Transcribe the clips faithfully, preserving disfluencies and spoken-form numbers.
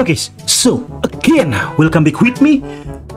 coba guys. So again, welcome back with me.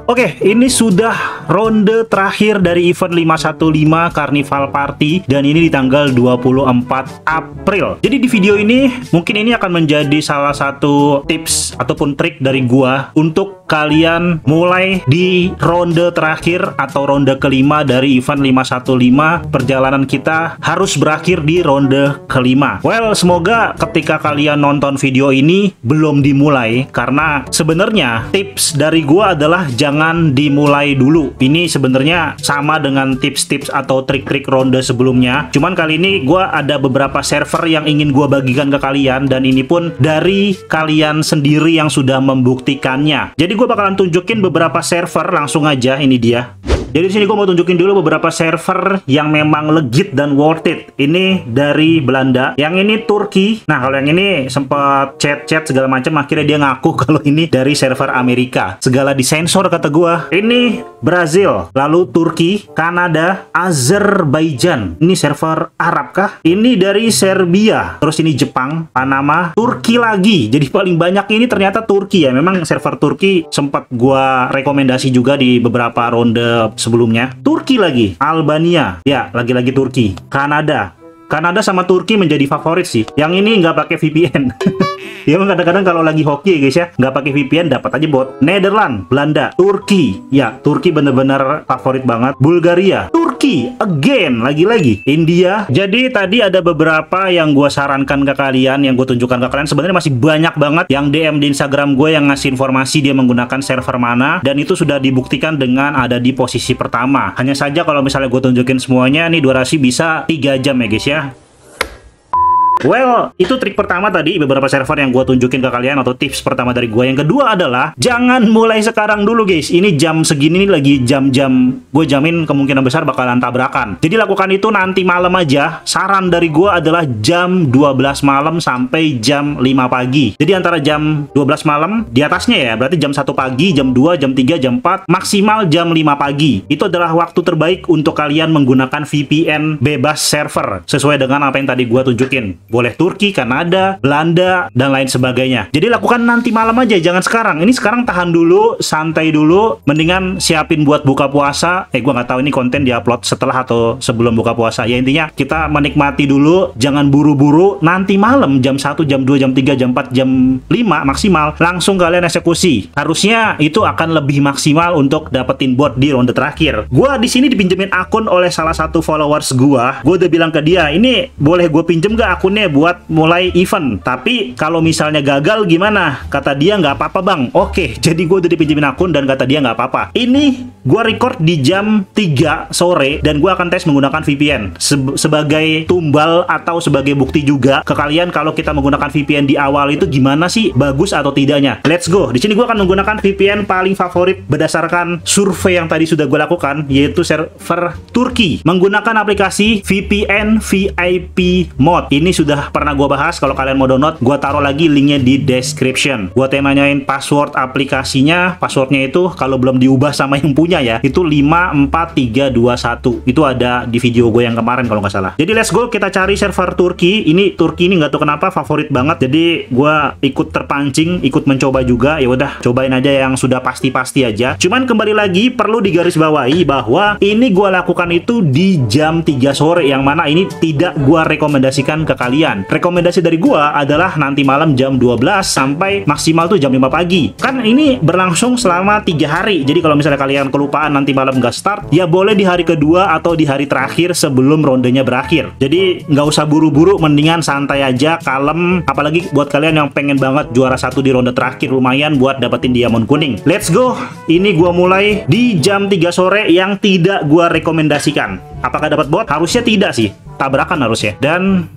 Oke, okay, ini sudah ronde terakhir dari event lima satu lima Carnival Party, dan ini di tanggal dua puluh empat April. Jadi di video ini mungkin ini akan menjadi salah satu tips ataupun trik dari gua untuk kalian mulai di ronde terakhir atau ronde kelima dari event lima satu lima. Perjalanan kita harus berakhir di ronde kelima. Well, semoga ketika kalian nonton video ini belum dimulai, karena sebenarnya tips dari gua adalah jangan Jangan dimulai dulu. Ini sebenarnya sama dengan tips-tips atau trik-trik ronde sebelumnya. Cuman kali ini gue ada beberapa server yang ingin gue bagikan ke kalian, dan ini pun dari kalian sendiri yang sudah membuktikannya. Jadi gue bakalan tunjukin beberapa server langsung aja. Ini dia. Jadi di sini gue mau tunjukin dulu beberapa server yang memang legit dan worth it. Ini dari Belanda, yang ini Turki. Nah, kalau yang ini sempat chat-chat segala macam, akhirnya dia ngaku kalau ini dari server Amerika. Segala disensor kata gue. Ini Brazil, lalu Turki, Kanada, Azerbaijan. Ini server Arab kah? Ini dari Serbia. Terus ini Jepang, Panama, Turki lagi. Jadi paling banyak ini ternyata Turki ya. Memang server Turki sempat gue rekomendasi juga di beberapa ronde sebelumnya. Turki lagi, Albania, ya lagi-lagi Turki, Kanada. Kanada sama Turki menjadi favorit sih. Yang ini nggak pakai V P N. Ya kadang-kadang kalau lagi hoki ya guys ya, nggak pakai V P N dapat aja bot. Netherlands, Belanda, Turki. Ya, Turki bener-bener favorit banget. Bulgaria, Turki again, lagi-lagi. India. Jadi tadi ada beberapa yang gue sarankan ke kalian, yang gue tunjukkan ke kalian. Sebenarnya masih banyak banget yang D M di Instagram gue yang ngasih informasi dia menggunakan server mana, dan itu sudah dibuktikan dengan ada di posisi pertama. Hanya saja kalau misalnya gue tunjukin semuanya, nih durasi bisa tiga jam ya guys ya. Well, itu trik pertama tadi, beberapa server yang gue tunjukin ke kalian, atau tips pertama dari gue. Yang kedua adalah, jangan mulai sekarang dulu guys. Ini jam segini, ini lagi jam-jam, gue jamin kemungkinan besar bakalan tabrakan. Jadi lakukan itu nanti malam aja. Saran dari gue adalah jam dua belas malam sampai jam lima pagi. Jadi antara jam dua belas malam, di atasnya ya, berarti jam satu pagi, jam dua, jam tiga, jam empat, maksimal jam lima pagi. Itu adalah waktu terbaik untuk kalian menggunakan V P N bebas server, sesuai dengan apa yang tadi gue tunjukin. Boleh Turki, Kanada, Belanda, dan lain sebagainya. Jadi lakukan nanti malam aja, jangan sekarang. Ini sekarang tahan dulu, santai dulu. Mendingan siapin buat buka puasa. Eh, gua nggak tahu ini konten diupload setelah atau sebelum buka puasa. Ya intinya kita menikmati dulu, jangan buru-buru. Nanti malam jam satu, jam dua, jam tiga, jam empat, jam lima maksimal langsung kalian eksekusi. Harusnya itu akan lebih maksimal untuk dapetin bot di ronde terakhir. Gua di sini dipinjemin akun oleh salah satu followers gua. Gua udah bilang ke dia, "Ini boleh gue pinjem gak akunnya buat mulai event, tapi kalau misalnya gagal gimana?" Kata dia nggak apa-apa bang. Oke, jadi gue udah dipinjemin akun dan kata dia nggak apa-apa. Ini gue record di jam tiga sore dan gue akan tes menggunakan V P N Se sebagai tumbal atau sebagai bukti juga ke kalian kalau kita menggunakan V P N di awal itu gimana sih, bagus atau tidaknya. Let's go. Di sini gue akan menggunakan V P N paling favorit berdasarkan survei yang tadi sudah gue lakukan, yaitu server Turki menggunakan aplikasi V P N V I P Mode. Ini sudah pernah gue bahas, kalau kalian mau download gue taruh lagi linknya di description. Gue nanyain password aplikasinya, passwordnya itu kalau belum diubah sama yang punya ya, itu lima empat tiga dua satu. Itu ada di video gue yang kemarin kalau nggak salah. Jadi let's go, kita cari server Turki. Ini Turki ini nggak tahu kenapa favorit banget, jadi gue ikut terpancing, ikut mencoba juga. Ya udah, cobain aja yang sudah pasti-pasti aja. Cuman kembali lagi perlu digarisbawahi bahwa ini gue lakukan itu di jam tiga sore, yang mana ini tidak gue rekomendasikan ke kalian. Rekomendasi dari gua adalah nanti malam jam dua belas sampai maksimal tuh jam lima pagi. Kan ini berlangsung selama tiga hari. Jadi kalau misalnya kalian kelupaan nanti malam nggak start, ya boleh di hari kedua atau di hari terakhir sebelum rondenya berakhir. Jadi nggak usah buru-buru, mendingan santai aja, kalem. Apalagi buat kalian yang pengen banget juara satu di ronde terakhir, lumayan buat dapetin diamond kuning. Let's go. Ini gua mulai di jam tiga sore yang tidak gua rekomendasikan. Apakah dapat bot? Harusnya tidak sih. Tabrakan harusnya. Dan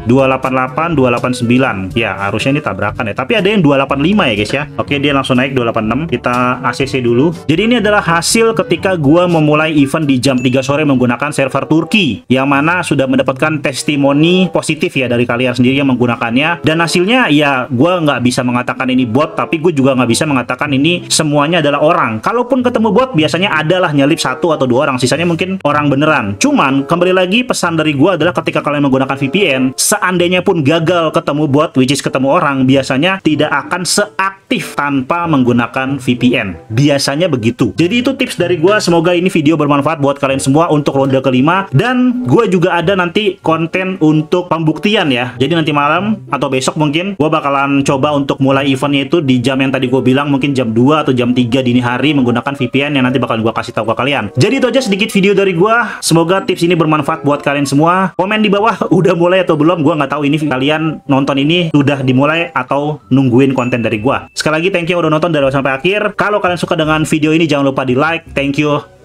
dua delapan delapan, dua delapan sembilan. Ya, harusnya ini tabrakan ya. Tapi ada yang dua delapan lima ya guys ya. Oke, dia langsung naik dua delapan enam. Kita A C C dulu. Jadi ini adalah hasil ketika gua memulai event di jam tiga sore menggunakan server Turki, yang mana sudah mendapatkan testimoni positif ya dari kalian sendiri yang menggunakannya. Dan hasilnya ya gua nggak bisa mengatakan ini bot, tapi gue juga nggak bisa mengatakan ini semuanya adalah orang. Kalaupun ketemu bot, biasanya adalah nyelip satu atau dua orang, sisanya mungkin orang beneran. Cuman kembali lagi pesan dari gua adalah ketika kalian menggunakan V P N, seandainya pun gagal ketemu bot, which is ketemu orang, biasanya tidak akan seaktif tanpa menggunakan V P N. Biasanya begitu. Jadi itu tips dari gue. Semoga ini video bermanfaat buat kalian semua untuk ronde kelima. Dan gue juga ada nanti konten untuk pembuktian ya. Jadi nanti malam atau besok mungkin gue bakalan coba untuk mulai eventnya itu di jam yang tadi gue bilang, mungkin jam dua atau jam tiga dini hari menggunakan V P N yang nanti bakalan gue kasih tahu ke kalian. Jadi itu aja sedikit video dari gue. Semoga tips ini bermanfaat buat kalian semua. Komen di bawah udah mulai atau belum. Gue nggak tahu ini kalian nonton ini sudah dimulai atau nungguin konten dari gue. Sekali lagi thank you udah nonton dari awal sampai akhir. Kalau kalian suka dengan video ini jangan lupa di like. Thank you.